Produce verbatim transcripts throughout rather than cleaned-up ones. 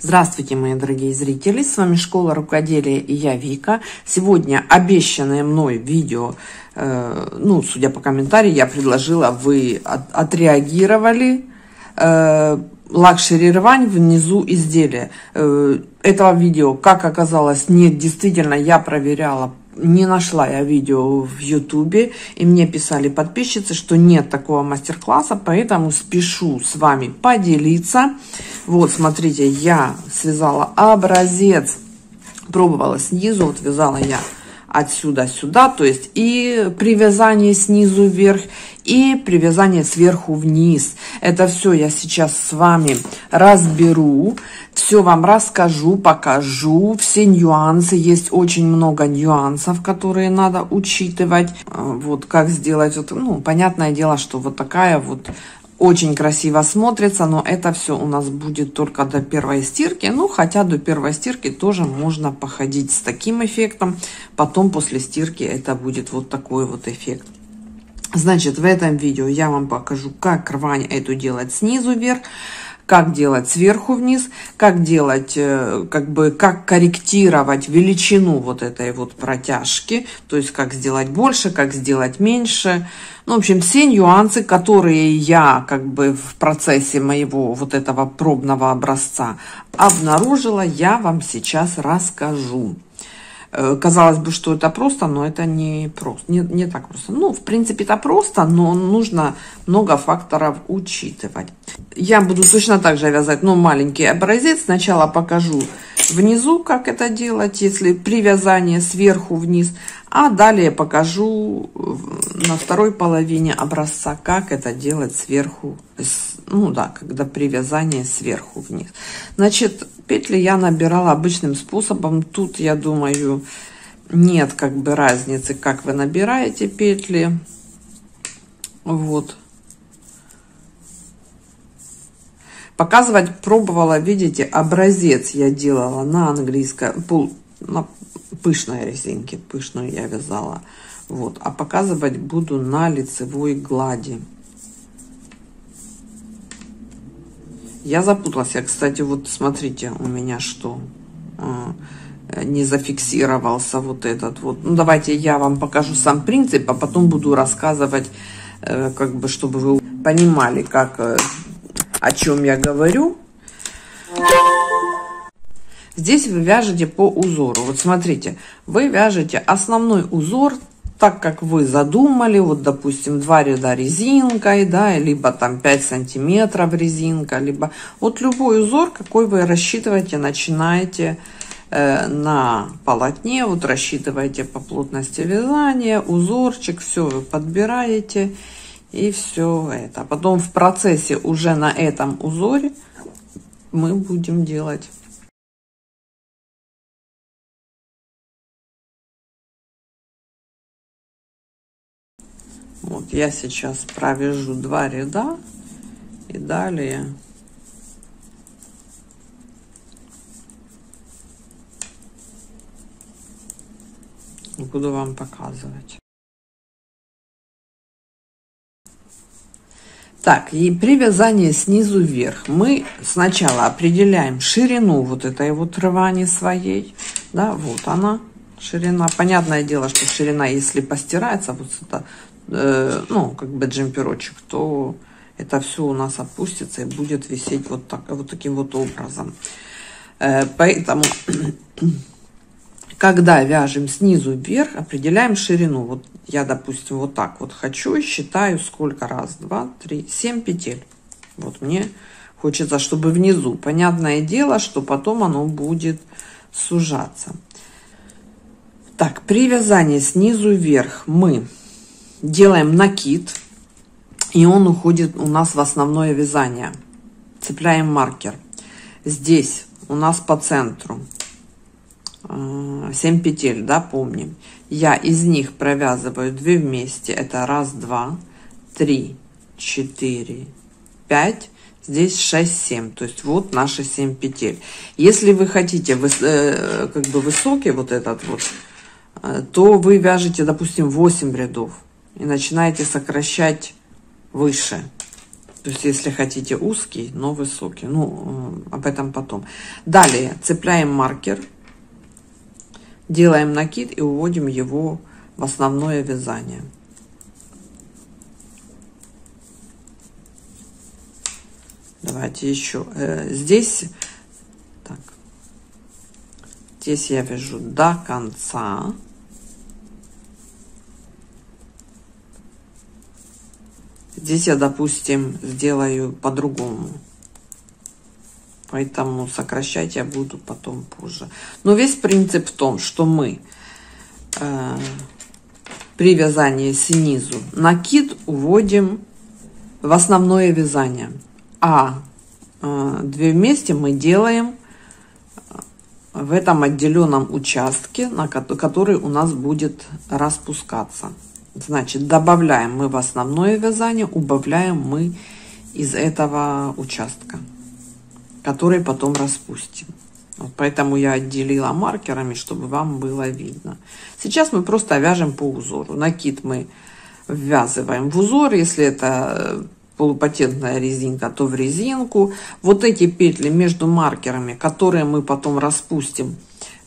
Здравствуйте, мои дорогие зрители! С вами Школа рукоделия и я, Вика. Сегодня обещанное мной видео, э, ну, судя по комментариям, я предложила, вы от, отреагировали. Э, Лакшери рвань внизу изделия. Э, этого видео, как оказалось, нет, действительно, я проверяла. Не нашла я видео в Ютубе, и мне писали подписчицы, что нет такого мастер-класса, поэтому спешу с вами поделиться. Вот, смотрите, я связала образец, пробовала снизу, вот вязала я отсюда сюда, то есть и при вязании снизу вверх, и при вязании сверху вниз. Это все я сейчас с вами разберу, все вам расскажу, покажу, все нюансы. Есть очень много нюансов, которые надо учитывать. Вот как сделать, вот, ну, понятное дело, что вот такая вот очень красиво смотрится, но это все у нас будет только до первой стирки. Ну, хотя до первой стирки тоже можно походить с таким эффектом. Потом после стирки это будет вот такой вот эффект. Значит, в этом видео я вам покажу, как рвань эту делать снизу вверх, как делать сверху вниз, как делать, как бы, как корректировать величину вот этой вот протяжки, то есть как сделать больше, как сделать меньше. Ну, в общем, все нюансы, которые я, как бы, в процессе моего вот этого пробного образца обнаружила, я вам сейчас расскажу. Казалось бы, что это просто, но это не просто, не, не так просто. Ну, в принципе, это просто, но нужно много факторов учитывать. Я буду точно так же вязать, но маленький образец. Сначала покажу внизу, как это делать, если при вязании сверху вниз. А далее покажу на второй половине образца, как это делать сверху, ну да, когда при вязании сверху вниз. Значит, петли я набирала обычным способом. Тут, я думаю, нет как бы разницы, как вы набираете петли. Вот. Показывать пробовала, видите, образец я делала на английской, пол, на пышной резинке, пышную я вязала, вот, а показывать буду на лицевой глади. Я запуталась, я, кстати, вот смотрите, у меня что, не зафиксировался вот этот вот. Ну, давайте я вам покажу сам принцип, а потом буду рассказывать, как бы, чтобы вы понимали, как, о чем я говорю. Здесь вы вяжете по узору. Вот смотрите, вы вяжете основной узор так, как вы задумали. Вот, допустим, два ряда резинкой, да, либо там пять сантиметров резинка, либо вот любой узор, какой вы рассчитываете, начинаете э, на полотне, вот рассчитываете по плотности вязания, узорчик, все вы подбираете и все это. Потом в процессе уже на этом узоре мы будем делать. Вот я сейчас провяжу два ряда и далее буду вам показывать. Так, и при вязании снизу вверх мы сначала определяем ширину вот этой вот рвани своей, да, вот она ширина. Понятное дело, что ширина, если постирается вот сюда, ну, как бы джемперочек, то это все у нас опустится и будет висеть вот так, вот таким вот образом. Поэтому, когда вяжем снизу вверх, определяем ширину. Вот я, допустим, вот так вот хочу и считаю, сколько раз, два, три, семь петель. Вот мне хочется, чтобы внизу. Понятное дело, что потом оно будет сужаться. Так, при вязании снизу вверх мы делаем накид, и он уходит у нас в основное вязание. Цепляем маркер. Здесь у нас по центру семь петель, да, помним. Я из них провязываю две вместе. Это раз, два, три, четыре, пять. Здесь шесть, семь. То есть вот наши семь петель. Если вы хотите как бы высокий вот этот вот, то вы вяжете, допустим, восемь рядов. И начинаете сокращать выше. То есть, если хотите узкий, но высокий. Ну, об этом потом. Далее цепляем маркер, делаем накид и уводим его в основное вязание. Давайте еще. Здесь, так, здесь я вяжу до конца. Здесь я, допустим, сделаю по-другому. Поэтому сокращать я буду потом позже. Но весь принцип в том, что мы э, при вязании снизу накид уводим в основное вязание. А э, две вместе мы делаем в этом отделенном участке, на который у нас будет распускаться. Значит, добавляем мы в основное вязание, убавляем мы из этого участка, который потом распустим. Вот поэтому я отделила маркерами, чтобы вам было видно. Сейчас мы просто вяжем по узору. Накид мы ввязываем в узор. Если это полупатентная резинка, то в резинку. Вот эти петли между маркерами, которые мы потом распустим,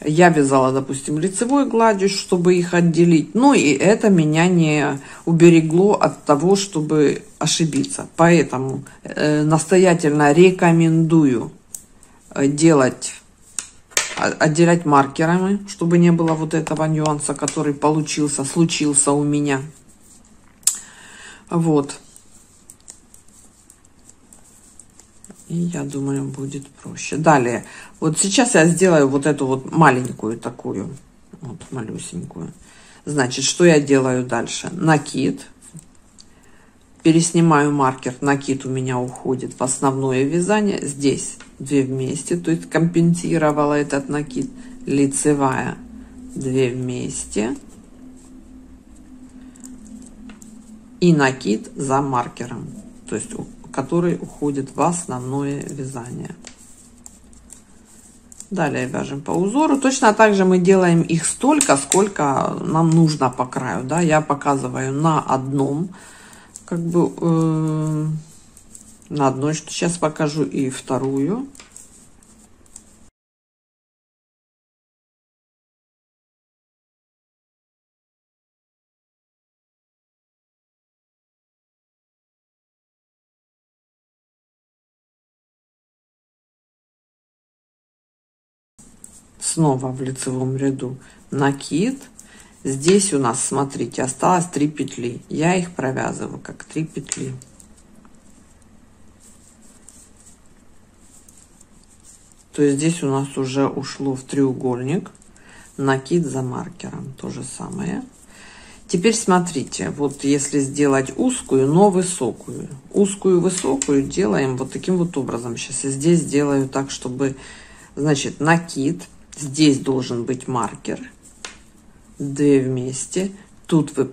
я вязала, допустим, лицевой гладью, чтобы их отделить. Ну и это меня не уберегло от того, чтобы ошибиться. Поэтому э, настоятельно рекомендую делать, отделять маркерами, чтобы не было вот этого нюанса, который получился, случился у меня. Вот. И я думаю, будет проще. Далее, вот сейчас я сделаю вот эту вот маленькую такую, вот малюсенькую. Значит, что я делаю дальше? Накид. Переснимаю маркер. Накид у меня уходит в основное вязание. Здесь две вместе, то есть компенсировала этот накид. Лицевая, две вместе. И накид за маркером. То есть который уходит в основное вязание. Далее вяжем по узору. Точно так же мы делаем их столько, сколько нам нужно по краю. Да? Я показываю на одном, как бы э, на одной, что сейчас покажу, и вторую. Снова в лицевом ряду накид. Здесь у нас, смотрите, осталось три петли. Я их провязываю как три петли. То есть здесь у нас уже ушло в треугольник. Накид за маркером. То же самое. Теперь смотрите, вот если сделать узкую, но высокую. Узкую, высокую делаем вот таким вот образом. Сейчас я здесь сделаю так, чтобы, значит, накид. Здесь должен быть маркер, две вместе. Тут вы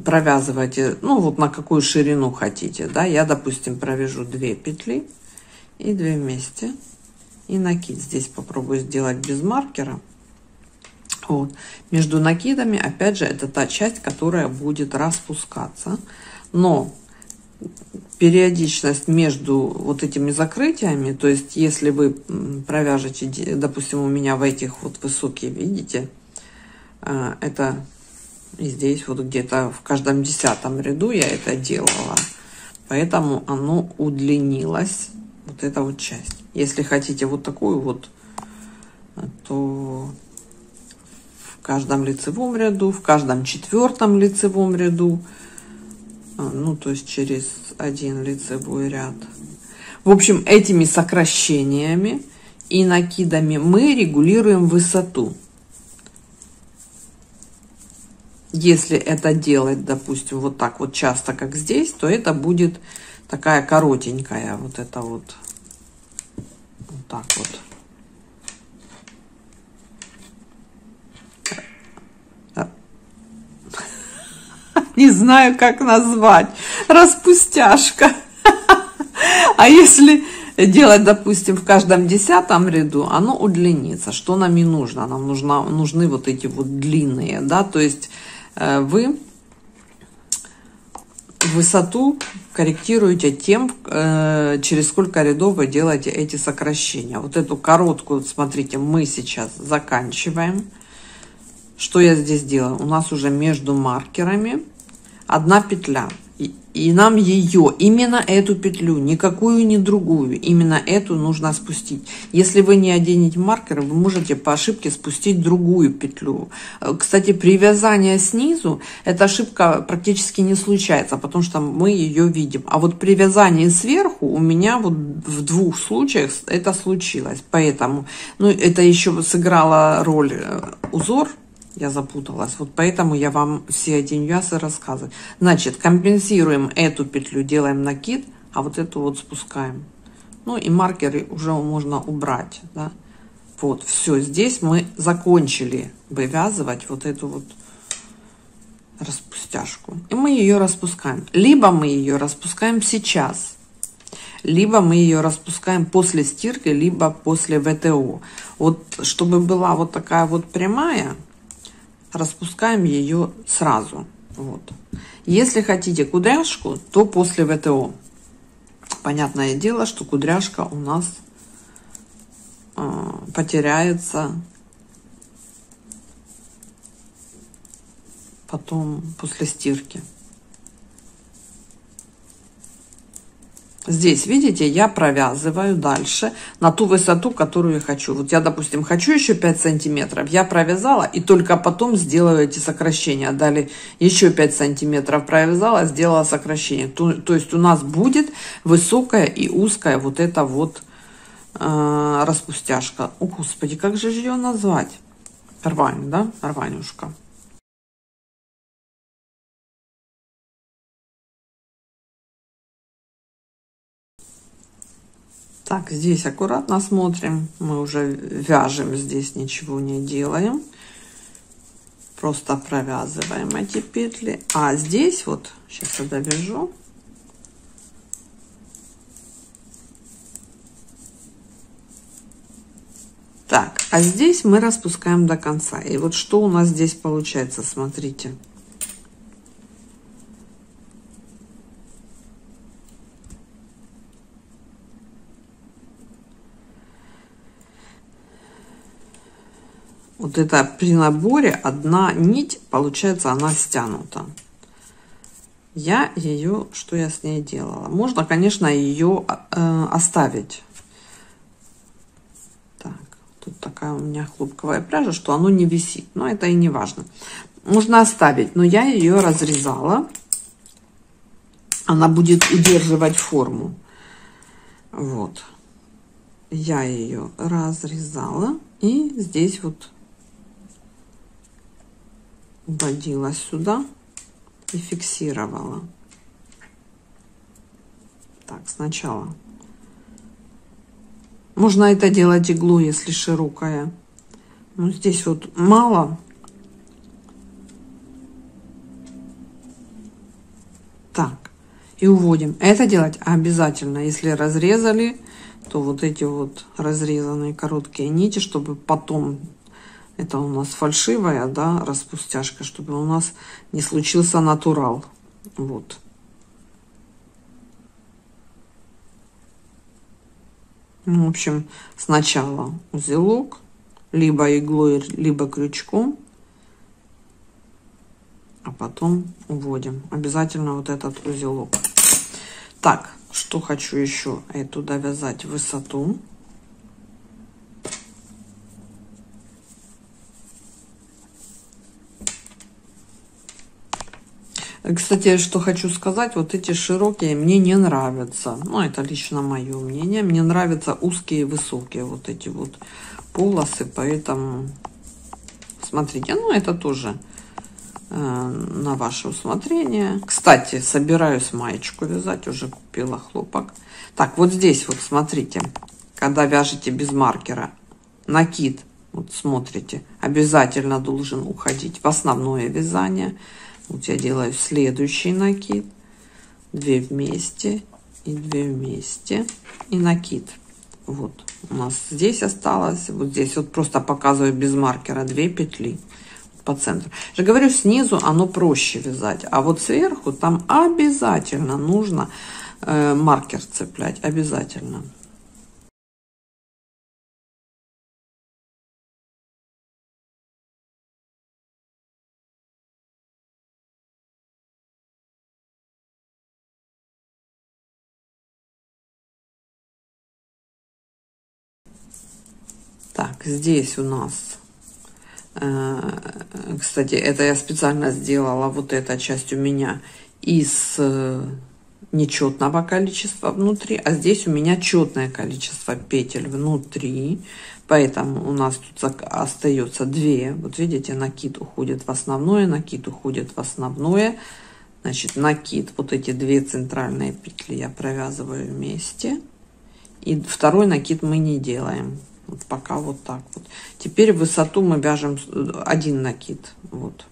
провязываете, ну вот на какую ширину хотите, да. Я, допустим, провяжу две петли и две вместе. И накид здесь попробую сделать без маркера. Вот. Между накидами, опять же, это та часть, которая будет распускаться. Но периодичность между вот этими закрытиями, то есть если вы провяжете, допустим, у меня в этих вот высокие, видите, это и здесь вот где-то в каждом десятом ряду я это делала, поэтому оно удлинилось, вот эта вот часть. Если хотите вот такую вот, то в каждом лицевом ряду, в каждом четвертом лицевом ряду, ну то есть через один лицевой ряд. В общем, этими сокращениями и накидами мы регулируем высоту. Если это делать, допустим, вот так вот часто, как здесь, то это будет такая коротенькая вот это вот, вот так вот. Не знаю, как назвать. Распустяшка. А если делать, допустим, в каждом десятом ряду, оно удлинится. Что нам и нужно? Нам нужно, нужны вот эти вот длинные, да, то есть э, вы высоту корректируете тем, через сколько рядов вы делаете эти сокращения. Вот эту короткую, смотрите, мы сейчас заканчиваем. Что я здесь делаю? У нас уже между маркерами одна петля. И, и нам ее, именно эту петлю, никакую не другую, именно эту нужно спустить. Если вы не оденете маркер, вы можете по ошибке спустить другую петлю. Кстати, при вязании снизу эта ошибка практически не случается, потому что мы ее видим. А вот при вязании сверху у меня вот в двух случаях это случилось. Поэтому, ну, это еще сыграла роль узор. Я запуталась, вот поэтому я вам все эти нюансы рассказываю. Значит, компенсируем эту петлю, делаем накид, а вот эту вот спускаем. Ну и маркеры уже можно убрать, да? Вот, все, здесь мы закончили вывязывать вот эту вот распустяшку. И мы ее распускаем. Либо мы ее распускаем сейчас, либо мы ее распускаем после стирки, либо после ВТО. Вот, чтобы была вот такая вот прямая, распускаем ее сразу. Вот. Если хотите кудряшку, то после ВТО. Понятное дело, что кудряшка у нас э, потеряется потом после стирки. Здесь, видите, я провязываю дальше на ту высоту, которую я хочу. Вот я, допустим, хочу еще пять сантиметров, я провязала, и только потом сделаю эти сокращения. Далее еще пять сантиметров провязала, сделала сокращение. То, то есть у нас будет высокая и узкая вот эта вот э, распустяшка. О, Господи, как же ее назвать? Рвань, да? Рванюшка. Так, здесь аккуратно смотрим, мы уже вяжем, здесь ничего не делаем, просто провязываем эти петли. А здесь вот, сейчас я довяжу, так, а здесь мы распускаем до конца. И вот что у нас здесь получается, смотрите. Вот это при наборе одна нить, получается, она стянута. Я ее, что я с ней делала? Можно, конечно, ее э, оставить. Так, тут такая у меня хлопковая пряжа, что оно не висит, но это и не важно. Можно оставить, но я ее разрезала. Она будет удерживать форму. Вот. Я ее разрезала и здесь вот вводила сюда и фиксировала. Так, сначала можно это делать иглой, если широкая, но здесь вот мало. Так, и уводим. Это делать обязательно, если разрезали, то вот эти вот разрезанные короткие нити, чтобы потом... Это у нас фальшивая, да, распустяшка, чтобы у нас не случился натурал. Вот. Ну, в общем, сначала узелок, либо иглой, либо крючком, а потом уводим. Обязательно вот этот узелок. Так, что хочу еще? Эту довязать высоту. Кстати, что хочу сказать, вот эти широкие мне не нравятся. Ну, это лично мое мнение. Мне нравятся узкие и высокие вот эти вот полосы. Поэтому, смотрите, ну, это тоже э, на ваше усмотрение. Кстати, собираюсь маечку вязать, уже купила хлопок. Так, вот здесь вот, смотрите, когда вяжете без маркера, накид, вот смотрите, обязательно должен уходить в основное вязание. Вот я делаю следующий накид, две вместе и две вместе и накид. Вот у нас здесь осталось, вот здесь вот просто показываю без маркера две петли. по центру. Я же говорю, снизу оно проще вязать, а вот сверху там обязательно нужно э, маркер цеплять, обязательно. Так, здесь у нас, кстати, это я специально сделала, вот эта часть у меня из нечетного количества внутри, а здесь у меня четное количество петель внутри, поэтому у нас тут остается две. Вот видите, накид уходит в основное, накид уходит в основное, значит, накид, вот эти две центральные петли я провязываю вместе, и второй накид мы не делаем. Вот пока вот так вот. Теперь в высоту мы вяжем один накид, вот,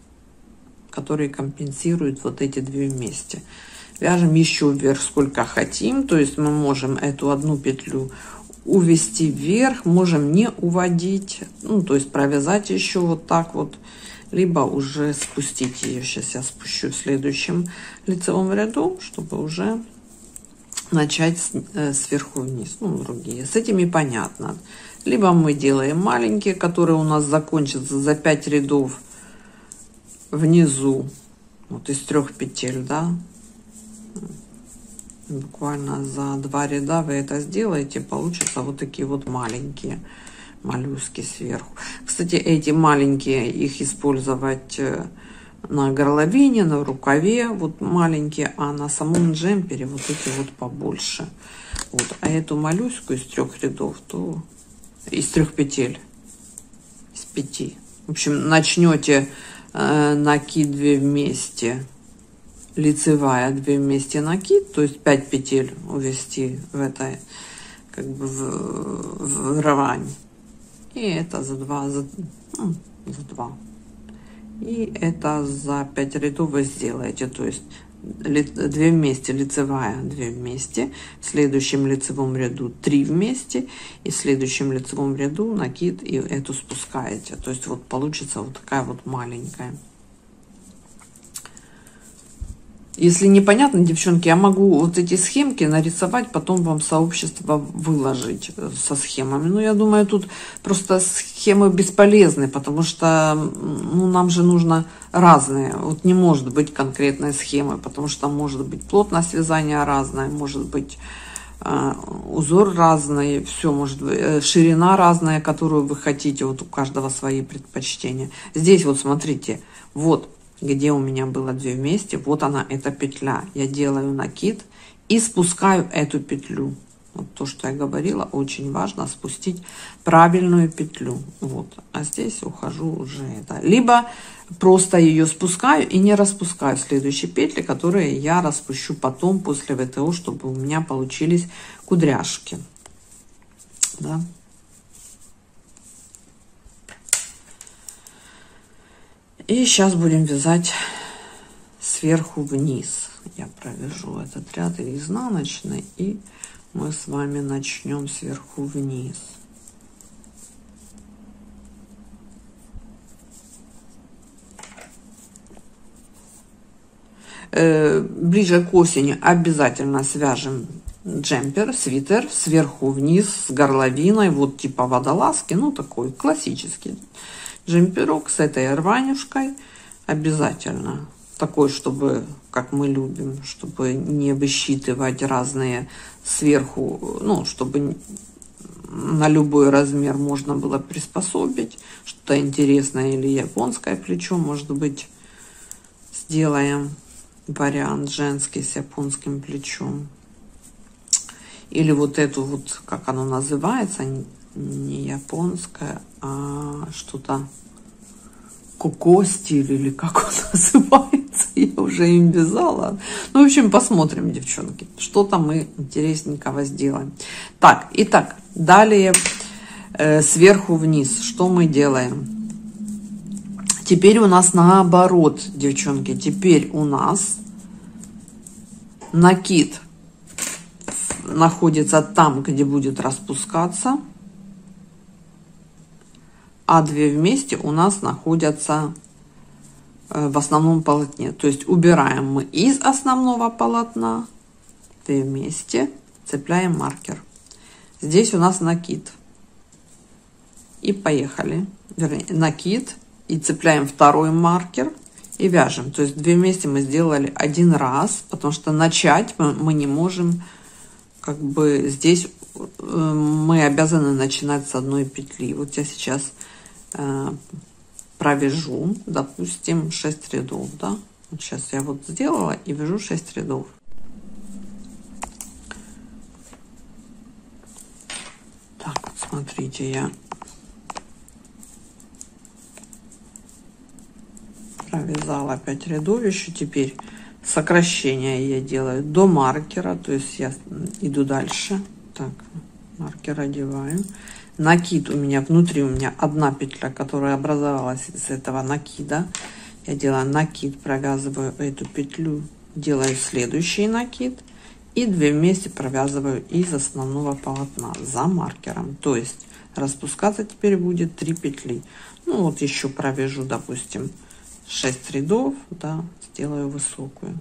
который компенсирует вот эти две вместе. Вяжем еще вверх сколько хотим, то есть мы можем эту одну петлю увести вверх, можем не уводить, ну то есть провязать еще вот так вот, либо уже спустить ее. Сейчас я спущу в следующем лицевом ряду, чтобы уже начать сверху вниз. Ну, другие с этими понятно. Либо мы делаем маленькие, которые у нас закончатся за пять рядов внизу, вот из трех петель, да, буквально за два ряда вы это сделаете, получатся вот такие вот маленькие моллюски сверху. Кстати, эти маленькие, их использовать на горловине, на рукаве, вот маленькие, а на самом джемпере вот эти вот побольше. Вот, а эту моллюску из трех рядов, то из трех петель, из пяти. В общем, начнете э, накид две вместе, лицевая две вместе накид, то есть пять петель увести в это, как бы в, в рвань. И это за два, за, ну, за два. И это за пять рядов вы сделаете, то есть две вместе, лицевая две вместе, в следующем лицевом ряду три вместе, и в следующем лицевом ряду накид и эту спускаете. То есть вот получится вот такая вот маленькая. Если непонятно, девчонки, я могу вот эти схемки нарисовать, потом вам сообщество выложить со схемами. Но я думаю, тут просто схемы бесполезны, потому что ну, нам же нужно разные. Вот не может быть конкретной схемы, потому что может быть плотность вязания разная, может быть э, узор разный, все может быть, э, ширина разная, которую вы хотите. Вот у каждого свои предпочтения. Здесь вот смотрите, вот где у меня было две вместе, вот она, эта петля. Я делаю накид и спускаю эту петлю. Вот то, что я говорила, очень важно спустить правильную петлю. Вот, а здесь ухожу уже это. Либо просто ее спускаю и не распускаю следующие петли, которые я распущу потом после ВТО, чтобы у меня получились кудряшки. Да. И сейчас будем вязать сверху вниз. Я провяжу этот ряд изнаночный, и мы с вами начнем сверху вниз. Ближе к осени обязательно свяжем джемпер, свитер сверху вниз с горловиной, вот типа водолазки, ну такой классический джемперок с этой рванюшкой обязательно, такой, чтобы, как мы любим, чтобы не высчитывать разные сверху, ну, чтобы на любой размер можно было приспособить, что-то интересное, или японское плечо, может быть, сделаем вариант женский с японским плечом, или вот эту вот, как оно называется, не японская, а что-то коко стиль, или как он называется, я уже им вязала. Ну, в общем, посмотрим, девчонки, что-то мы интересненького сделаем. Так, итак, далее э, сверху вниз, что мы делаем? Теперь у нас наоборот, девчонки, теперь у нас накид находится там, где будет распускаться, а две вместе у нас находятся в основном полотне. То есть убираем мы из основного полотна, все вместе цепляем маркер. Здесь у нас накид. И поехали. Вернее, накид. И цепляем второй маркер и вяжем. То есть две вместе мы сделали один раз, потому что начать мы, мы не можем, как бы здесь мы обязаны начинать с одной петли. Вот я сейчас э, провяжу, допустим, шесть рядов, да? Вот сейчас я вот сделала и вяжу шесть рядов. Так, вот смотрите, я провязала пять рядов, еще теперь сокращение я делаю до маркера, то есть я иду дальше. Так, маркер одеваю. Накид у меня, внутри у меня одна петля, которая образовалась из этого накида. Я делаю накид, провязываю эту петлю, делаю следующий накид и две вместе провязываю из основного полотна за маркером. То есть распускаться теперь будет три петли. Ну вот еще провяжу, допустим, шесть рядов, да, сделаю высокую.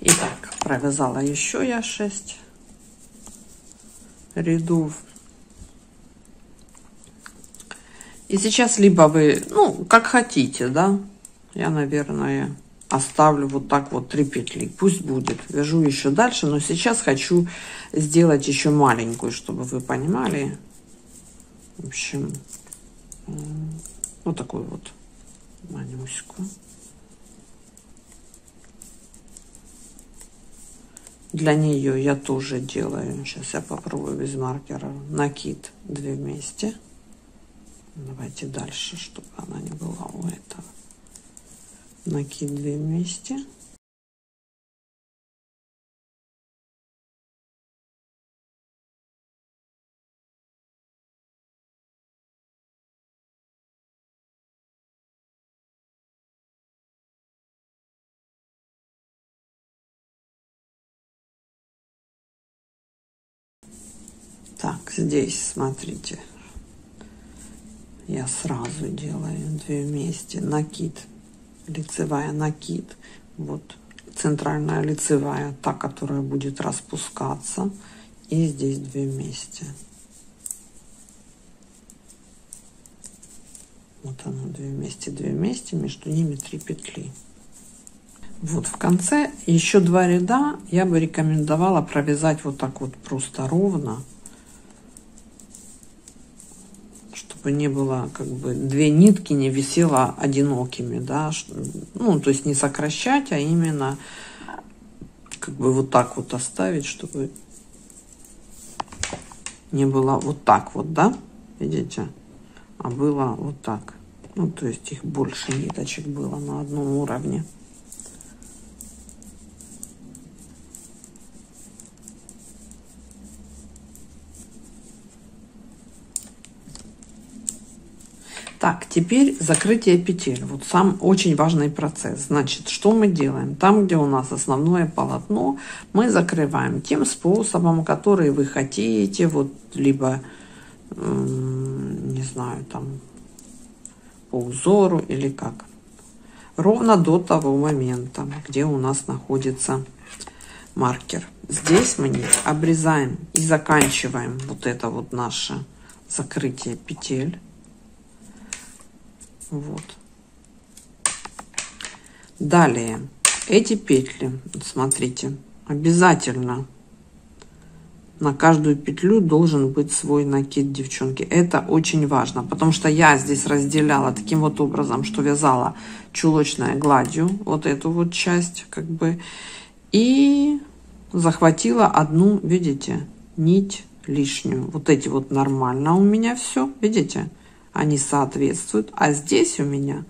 Итак, провязала еще я шесть рядов. И сейчас либо вы, ну, как хотите, да, я, наверное, оставлю вот так вот три петли, пусть будет, вяжу еще дальше, но сейчас хочу сделать еще маленькую, чтобы вы понимали, в общем, вот такую вот манюську. Для нее я тоже делаю, сейчас я попробую без маркера, накид две вместе. Давайте дальше, чтобы она не была у этого. Накид две вместе. Так, здесь, смотрите, я сразу делаю две вместе, накид, лицевая, накид, вот центральная лицевая, та, которая будет распускаться, и здесь две вместе. Вот она, две вместе, две вместе, между ними три петли. Вот в конце еще два ряда я бы рекомендовала провязать вот так вот просто ровно, чтобы не было, как бы, две нитки не висела одинокими, да, ну, то есть не сокращать, а именно, как бы, вот так вот оставить, чтобы не было вот так вот, да, видите, а было вот так, ну, то есть их больше ниточек было на одном уровне. Так, теперь закрытие петель. Вот сам очень важный процесс. Значит, что мы делаем? Там, где у нас основное полотно, мы закрываем тем способом, который вы хотите. Вот либо, не знаю, там по узору или как. Ровно до того момента, где у нас находится маркер. Здесь мы обрезаем и заканчиваем вот это вот наше закрытие петель. Вот. Далее эти петли, смотрите, обязательно на каждую петлю должен быть свой накид, девчонки. Это очень важно, потому что я здесь разделяла таким вот образом, что вязала чулочной гладью вот эту вот часть, как бы, и захватила одну, видите, нить лишнюю. Вот эти вот нормально у меня все, видите? Они соответствуют, а здесь у меня,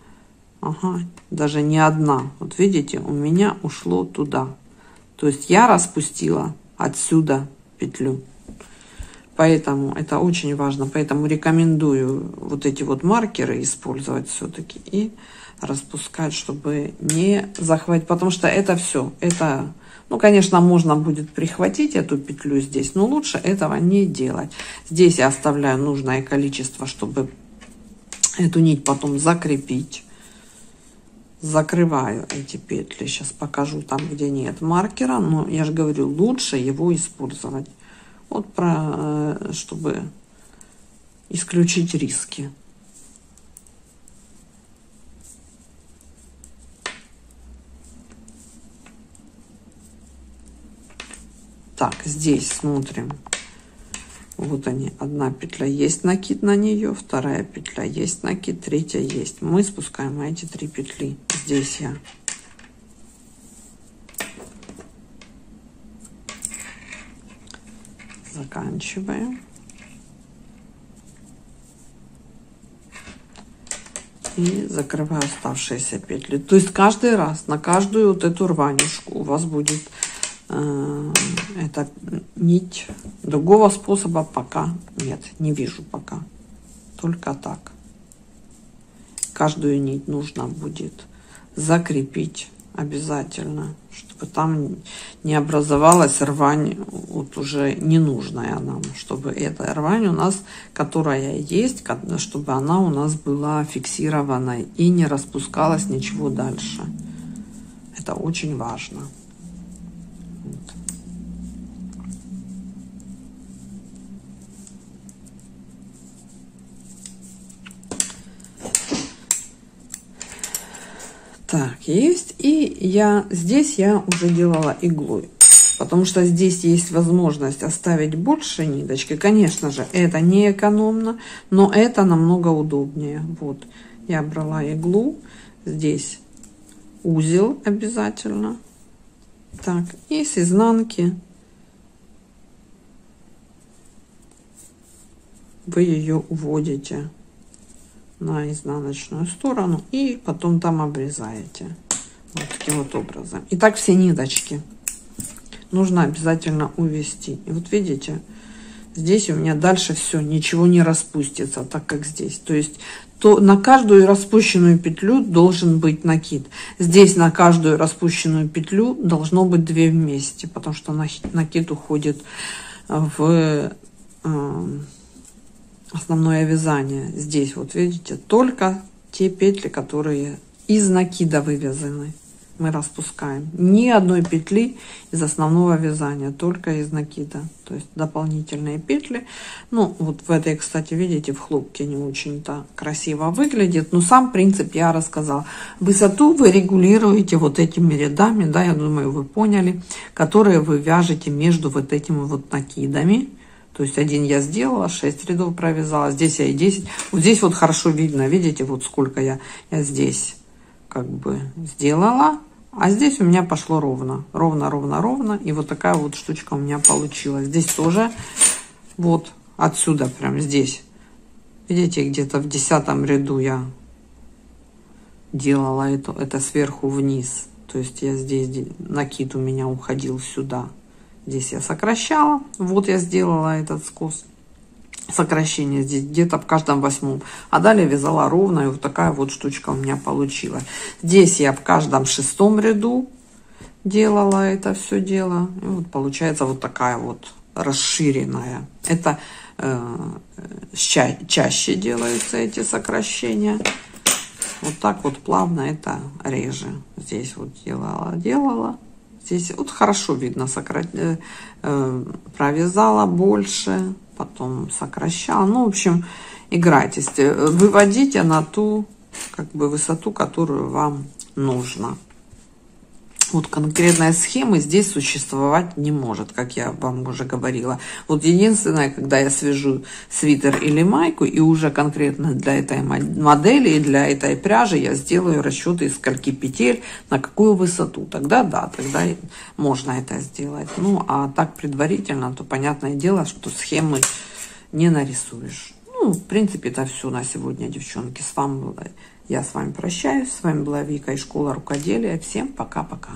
ага, даже не одна, вот видите, у меня ушло туда, то есть я распустила отсюда петлю, поэтому это очень важно, поэтому рекомендую вот эти вот маркеры использовать все-таки и распускать, чтобы не захватить, потому что это все, это, ну, конечно, можно будет прихватить эту петлю здесь, но лучше этого не делать. Здесь я оставляю нужное количество, чтобы эту нить потом закрепить, закрываю эти петли. Сейчас покажу там, где нет маркера, но я же говорю, лучше его использовать, вот, про, чтобы исключить риски. Так, здесь смотрим, вот они, одна петля есть накид на нее, вторая петля есть накид, третья есть. Мы спускаем эти три петли. Здесь я заканчиваем и закрываю оставшиеся петли. То есть каждый раз на каждую вот эту рванюшку у вас будет это нить. Другого способа пока нет, не вижу пока, только так. Каждую нить нужно будет закрепить обязательно, чтобы там не образовалась рвань вот уже ненужная нам, чтобы эта рвань у нас, которая есть, чтобы она у нас была фиксированной и не распускалась ничего дальше. Это очень важно. Так, есть. И я здесь я уже делала иглой, потому что здесь есть возможность оставить больше ниточки. Конечно же, это не экономно, но это намного удобнее. Вот, я брала иглу, здесь узел обязательно. Так, и с изнанки вы ее уводите на изнаночную сторону и потом там обрезаете вот таким вот образом. И так все ниточки нужно обязательно увести. И вот видите, здесь у меня дальше все ничего не распустится, так как здесь. То есть то на каждую распущенную петлю должен быть накид. Здесь на каждую распущенную петлю должно быть две вместе, потому что накид уходит в основное вязание. Здесь вот видите, только те петли, которые из накида вывязаны, мы распускаем. Ни одной петли из основного вязания, только из накида. То есть дополнительные петли. Ну вот в этой, кстати, видите, в хлопке не очень-то красиво выглядит, но сам принцип я рассказала. Высоту вы регулируете вот этими рядами, да, я думаю, вы поняли, которые вы вяжете между вот этими вот накидами. То есть один я сделала, шесть рядов провязала, здесь я и десять. Вот здесь вот хорошо видно, видите, вот сколько я, я здесь как бы сделала. А здесь у меня пошло ровно, ровно, ровно, ровно. И вот такая вот штучка у меня получилась. Здесь тоже вот отсюда, прям здесь. Видите, где-то в десятом ряду я делала это, это сверху вниз. То есть я здесь, накид у меня уходил сюда. Здесь я сокращала, вот я сделала этот скос, сокращение здесь где-то в каждом восьмом, а далее вязала ровно, и вот такая вот штучка у меня получилась. Здесь я в каждом шестом ряду делала это все дело, и вот получается вот такая вот расширенная. Это э, ча- чаще делаются эти сокращения. Вот так вот плавно, это реже. Здесь вот делала, делала. Здесь вот хорошо видно, сократ... э, провязала больше, потом сокращала. Ну, в общем, играйтесь, выводите на ту как бы высоту, которую вам нужно. Вот конкретной схемы здесь существовать не может, как я вам уже говорила. Вот единственное, когда я свяжу свитер или майку, и уже конкретно для этой модели и для этой пряжи я сделаю расчеты, из скольки петель, на какую высоту. Тогда да, тогда можно это сделать. Ну, а так предварительно, то понятное дело, что схемы не нарисуешь. Ну, в принципе, это все на сегодня, девчонки. С вами была... Я с вами прощаюсь. С вами была Вика и школа рукоделия. Всем пока-пока.